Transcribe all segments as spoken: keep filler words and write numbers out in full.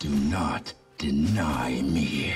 Do not deny me.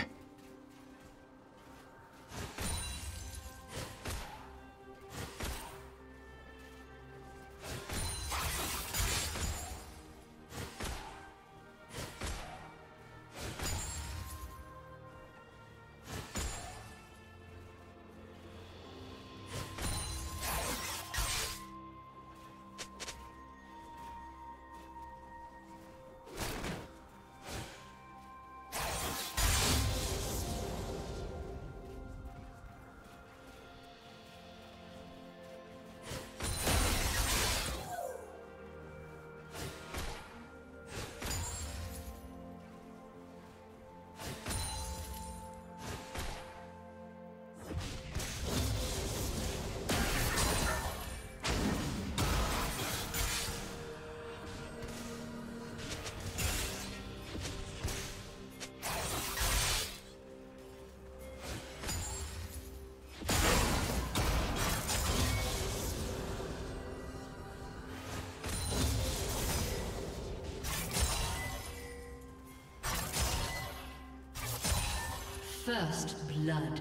First blood.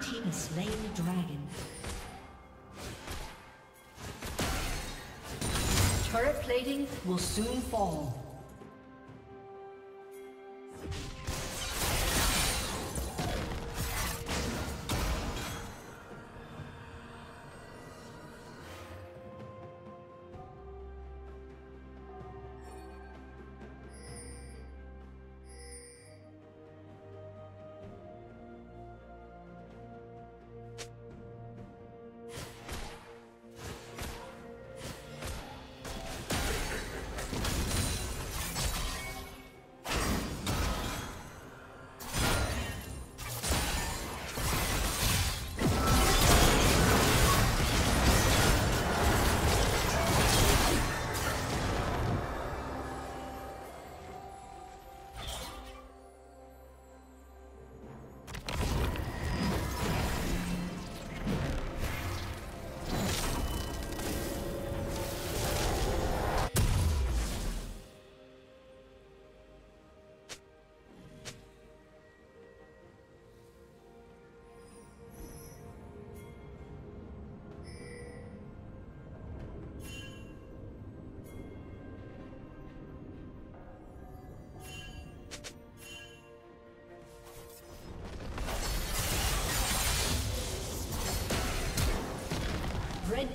Red team has slain the dragon. Turret plating will soon fall. Red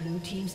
Blue team's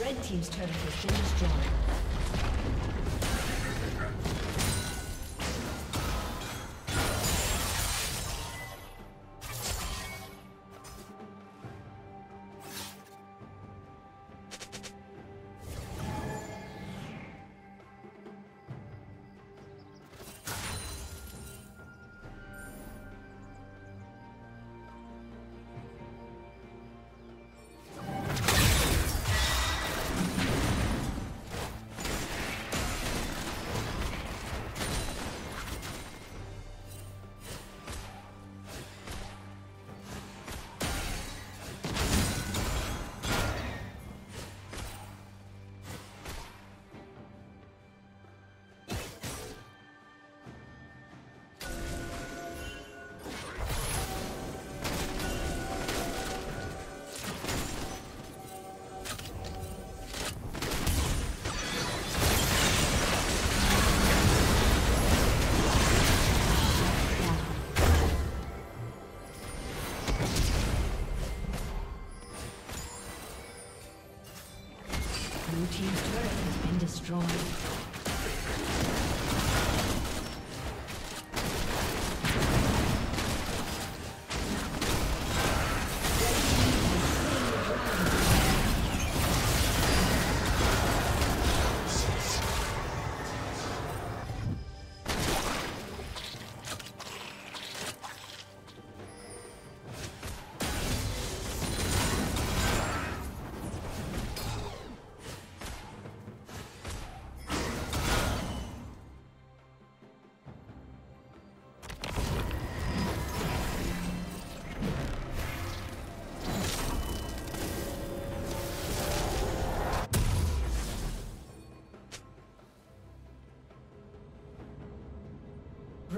Red team's turret has been destroyed.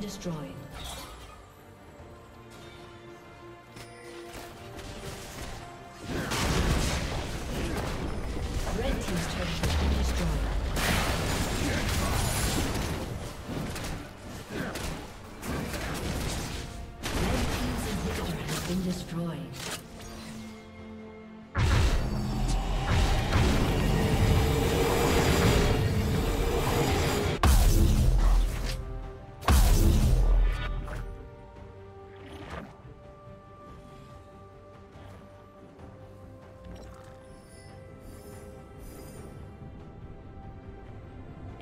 Destroyed.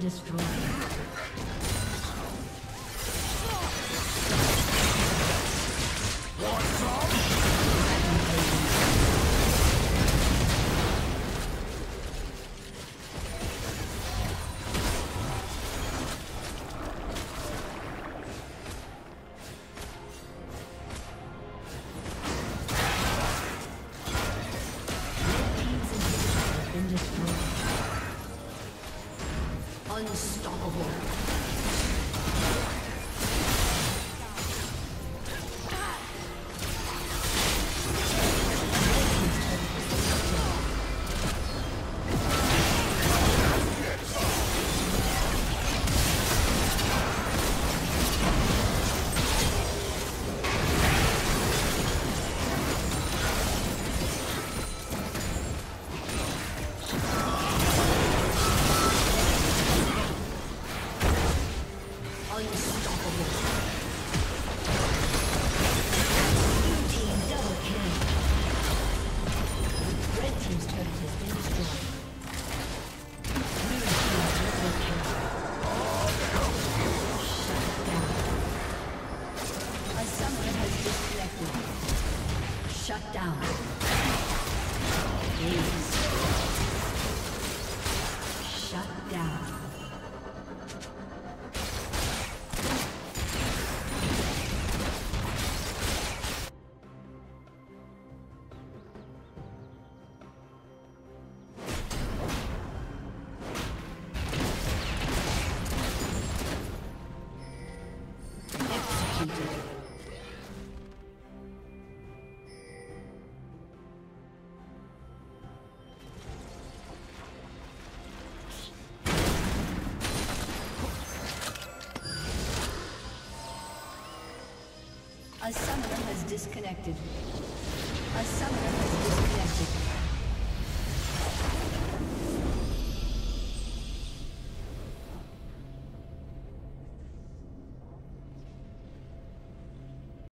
destroyed. A summoner has disconnected. A summoner has disconnected.